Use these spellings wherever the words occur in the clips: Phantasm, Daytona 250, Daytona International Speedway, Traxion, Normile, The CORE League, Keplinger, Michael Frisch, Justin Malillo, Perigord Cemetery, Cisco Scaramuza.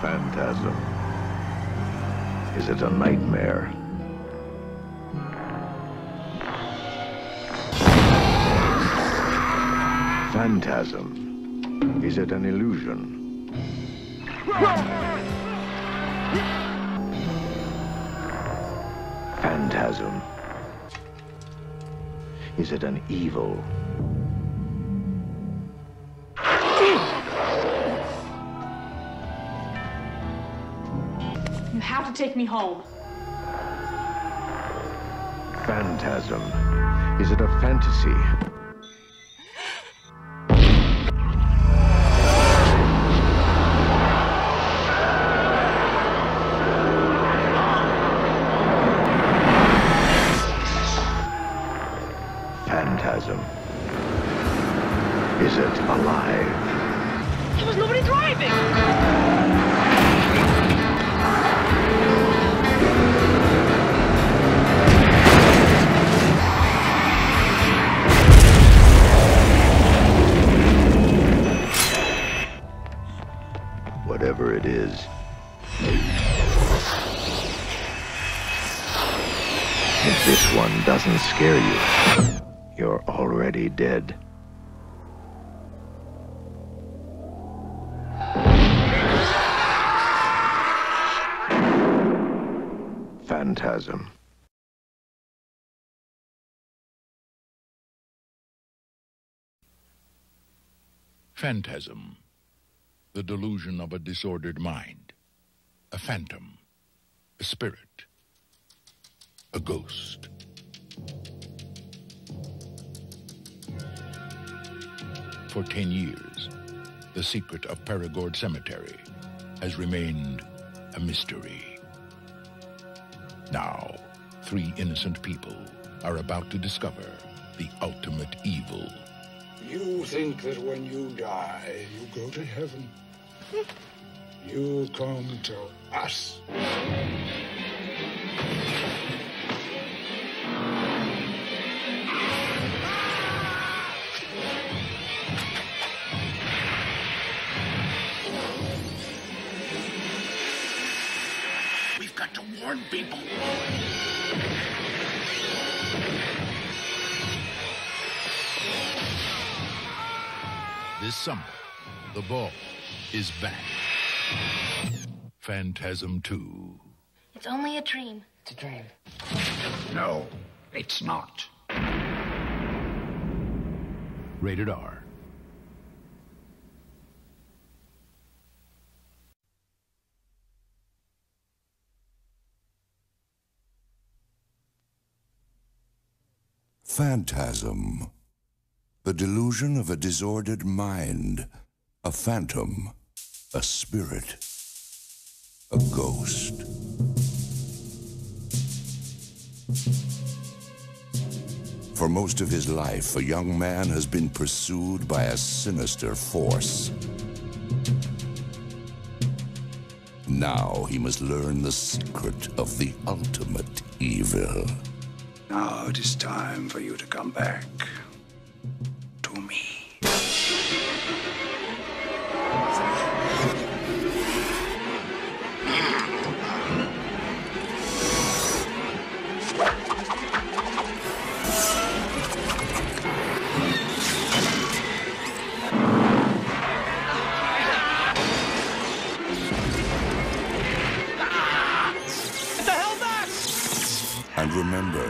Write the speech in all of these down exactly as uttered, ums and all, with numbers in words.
Phantasm? Is it a nightmare? Phantasm. Is it an illusion? Phantasm. Is it an evil? You have to take me home. Phantasm. Is it a fantasy? Phantasm. Is it alive? There was nobody driving! Whatever it is, if this one doesn't scare you, you're already dead. Phantasm. Phantasm. The delusion of a disordered mind. A phantom. A spirit. A ghost. For ten years, the secret of Perigord Cemetery has remained a mystery. Now, three innocent people are about to discover the ultimate evil. You think that when you die, you go to heaven. You come to us. Warn people. This summer, the ball is back. Phantasm two. It's only a dream. It's a dream. No, it's not. Rated R. Phantasm. The delusion of a disordered mind. A phantom. A spirit. A ghost. For most of his life, a young man has been pursued by a sinister force. Now he must learn the secret of the ultimate evil. Now it is time for you to come back to me. Get the hell back! And remember,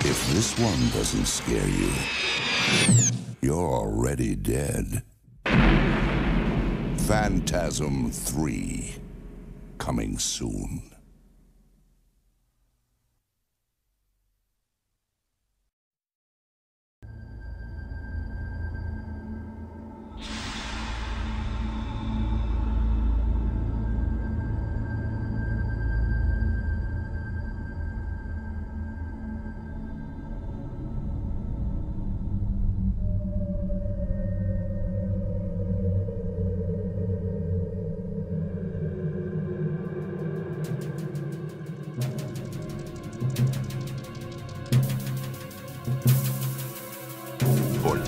if this one doesn't scare you, you're already dead. Phantasm three, coming soon.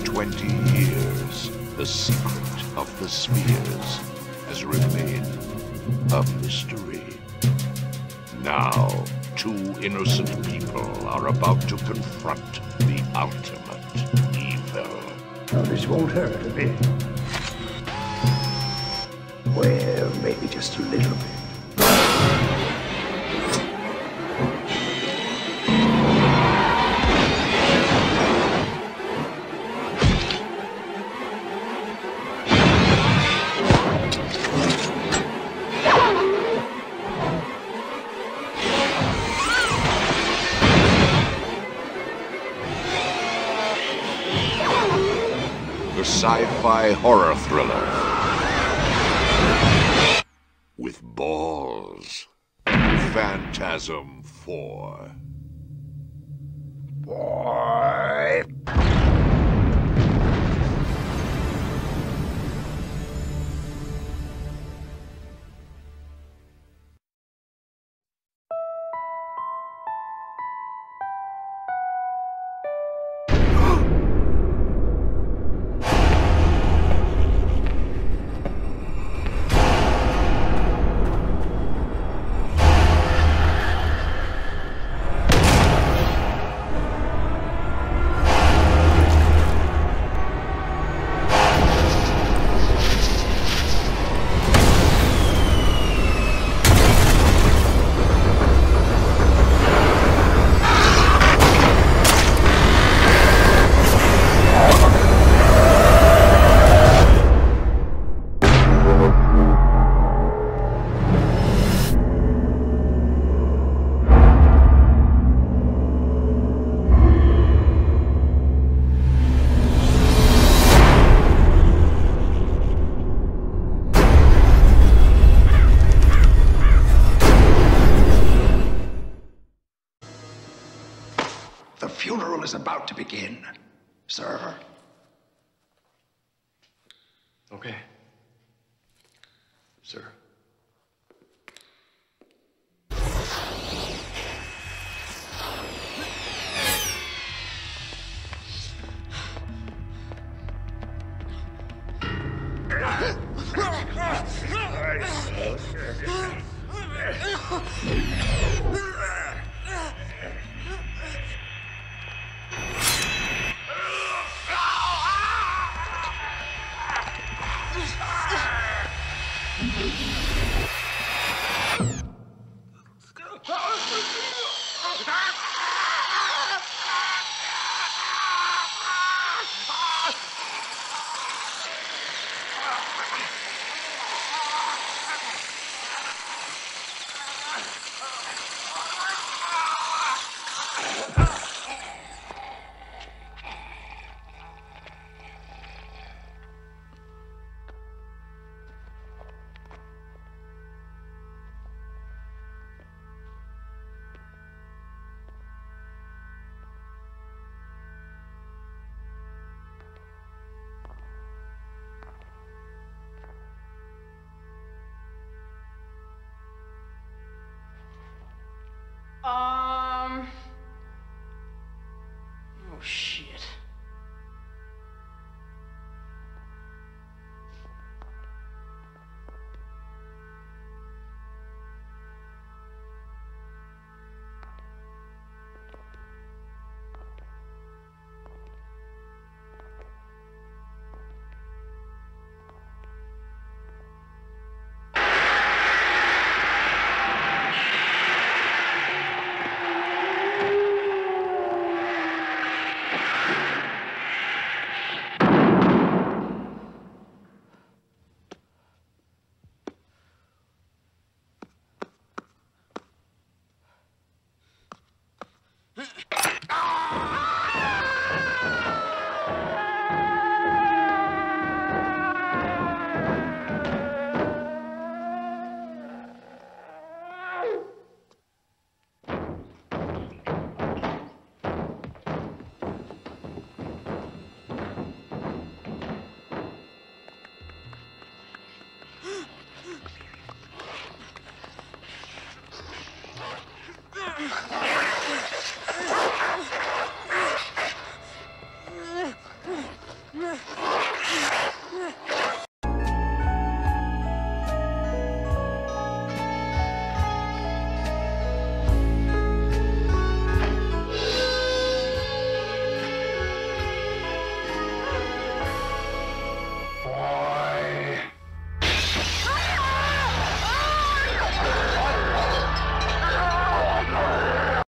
twenty years, the secret of the spheres has remained a mystery. Now, two innocent people are about to confront the ultimate evil. Now this won't hurt a bit. Well, maybe just a little bit. Sci-fi horror thriller with balls. Phantasm four. Boy. Is about to begin, server. Okay. Sir. Thank you.